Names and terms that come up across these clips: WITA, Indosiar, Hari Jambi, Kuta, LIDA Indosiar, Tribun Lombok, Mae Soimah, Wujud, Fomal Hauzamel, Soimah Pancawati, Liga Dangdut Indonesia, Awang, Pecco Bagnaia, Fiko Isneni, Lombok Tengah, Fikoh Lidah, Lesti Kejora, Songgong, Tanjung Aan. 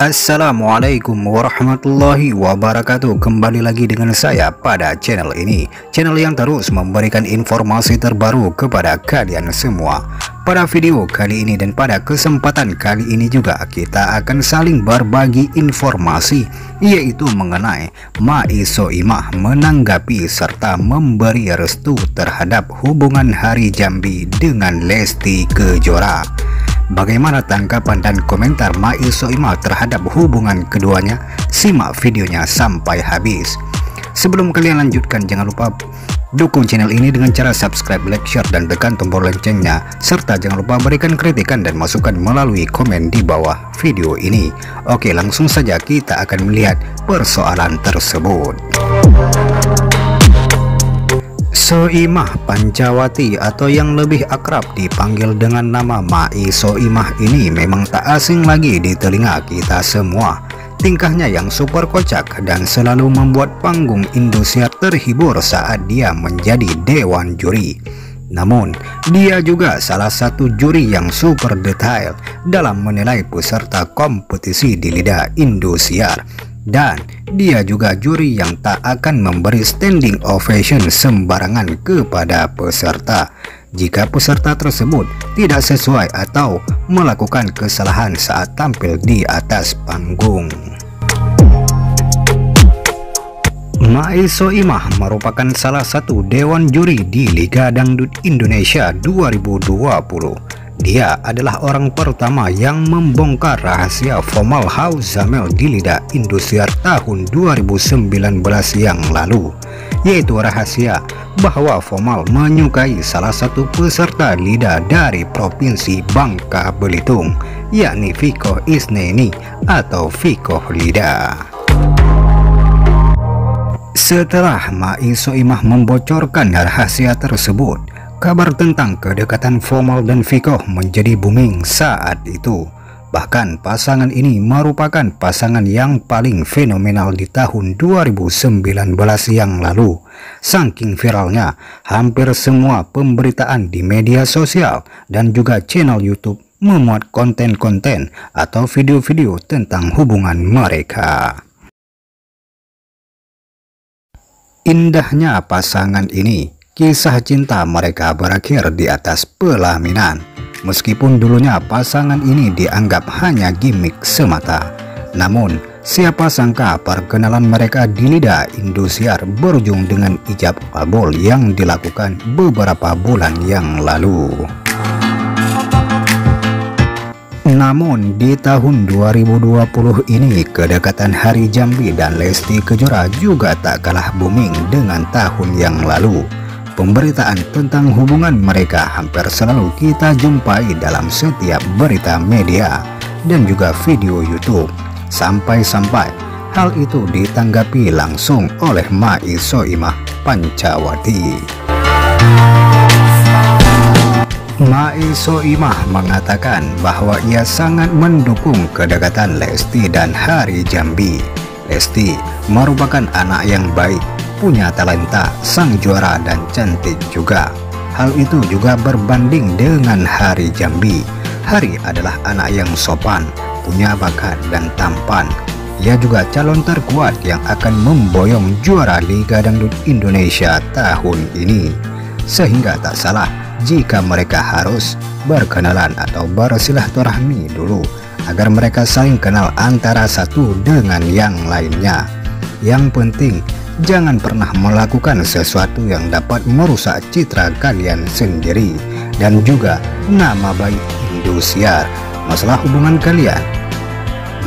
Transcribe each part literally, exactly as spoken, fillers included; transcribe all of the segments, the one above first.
Assalamualaikum warahmatullahi wabarakatuh. Kembali lagi dengan saya pada channel ini, channel yang terus memberikan informasi terbaru kepada kalian semua. Pada video kali ini dan pada kesempatan kali ini juga kita akan saling berbagi informasi, yaitu mengenai Mae Soimah menanggapi serta memberi restu terhadap hubungan Hari Jambi dengan Lesti Kejora. Bagaimana tanggapan dan komentar Mae Soimah terhadap hubungan keduanya? Simak videonya sampai habis. Sebelum kalian lanjutkan, jangan lupa dukung channel ini dengan cara subscribe, like, share, dan tekan tombol loncengnya. Serta jangan lupa berikan kritikan dan masukan melalui komen di bawah video ini. Oke, langsung saja kita akan melihat persoalan tersebut. Soimah Pancawati atau yang lebih akrab dipanggil dengan nama Mae Soimah ini memang tak asing lagi di telinga kita semua. Tingkahnya yang super kocak dan selalu membuat panggung Indosiar terhibur saat dia menjadi dewan juri. Namun, dia juga salah satu juri yang super detail dalam menilai peserta kompetisi di LIDA Indosiar. Dan dia juga juri yang tak akan memberi standing ovation sembarangan kepada peserta jika peserta tersebut tidak sesuai atau melakukan kesalahan saat tampil di atas panggung. Mae Soimah merupakan salah satu dewan juri di Liga Dangdut Indonesia dua ribu dua puluh. Dia adalah orang pertama yang membongkar rahasia Fomal Hauzamel di LIDA Indosiar tahun dua ribu sembilan belas yang lalu, yaitu rahasia bahwa Fomal menyukai salah satu peserta LIDA dari provinsi Bangka Belitung, yakni Fiko Isneni atau Fikoh Lidah. Setelah Mae Soimah membocorkan rahasia tersebut, kabar tentang kedekatan Fomal dan Fikoh menjadi booming saat itu. Bahkan pasangan ini merupakan pasangan yang paling fenomenal di tahun dua ribu sembilan belas yang lalu. Saking viralnya, hampir semua pemberitaan di media sosial dan juga channel YouTube memuat konten-konten atau video-video tentang hubungan mereka. Indahnya pasangan ini, kisah cinta mereka berakhir di atas pelaminan. Meskipun dulunya pasangan ini dianggap hanya gimmick semata, namun siapa sangka perkenalan mereka di LIDA Indosiar berujung dengan ijab kabul yang dilakukan beberapa bulan yang lalu. Namun di tahun dua ribu dua puluh ini, kedekatan Hari Jambi dan Lesti Kejora juga tak kalah booming dengan tahun yang lalu. Pemberitaan tentang hubungan mereka hampir selalu kita jumpai dalam setiap berita media dan juga video YouTube. Sampai-sampai hal itu ditanggapi langsung oleh Mae Soimah Pancawati. Mae Soimah mengatakan bahwa ia sangat mendukung kedekatan Lesti dan Hari Jambi. Lesti merupakan anak yang baik, punya talenta, sang juara dan cantik juga. Hal itu juga berbanding dengan Hari Jambi. Hari adalah anak yang sopan, punya bakat dan tampan. Ia juga calon terkuat yang akan memboyong juara Liga Dangdut Indonesia tahun ini. Sehingga tak salah jika mereka harus berkenalan atau bersilaturahmi dulu agar mereka saling kenal antara satu dengan yang lainnya. Yang penting, jangan pernah melakukan sesuatu yang dapat merusak citra kalian sendiri dan juga nama baik Indosiar. Masalah hubungan kalian,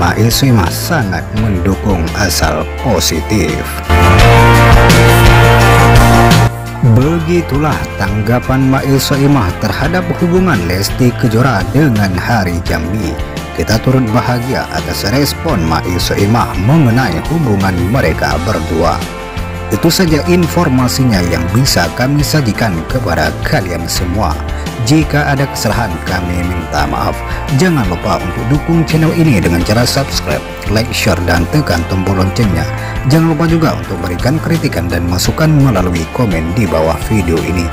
Mae Soimah sangat mendukung asal positif. Begitulah tanggapan Mae Soimah terhadap hubungan Lesti Kejora dengan Hari Jambi. Kita turut bahagia atas respon Mae Soimah mengenai hubungan mereka berdua. Itu saja informasinya yang bisa kami sajikan kepada kalian semua. Jika ada kesalahan, kami minta maaf. Jangan lupa untuk dukung channel ini dengan cara subscribe, like, share, dan tekan tombol loncengnya. Jangan lupa juga untuk berikan kritikan dan masukan melalui komen di bawah video ini.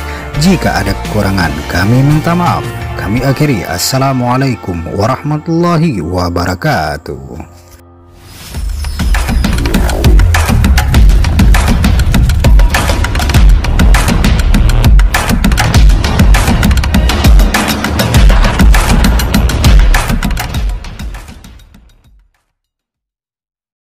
Jika ada kekurangan, kami minta maaf. Kami akhiri. Assalamualaikum warahmatullahi wabarakatuh.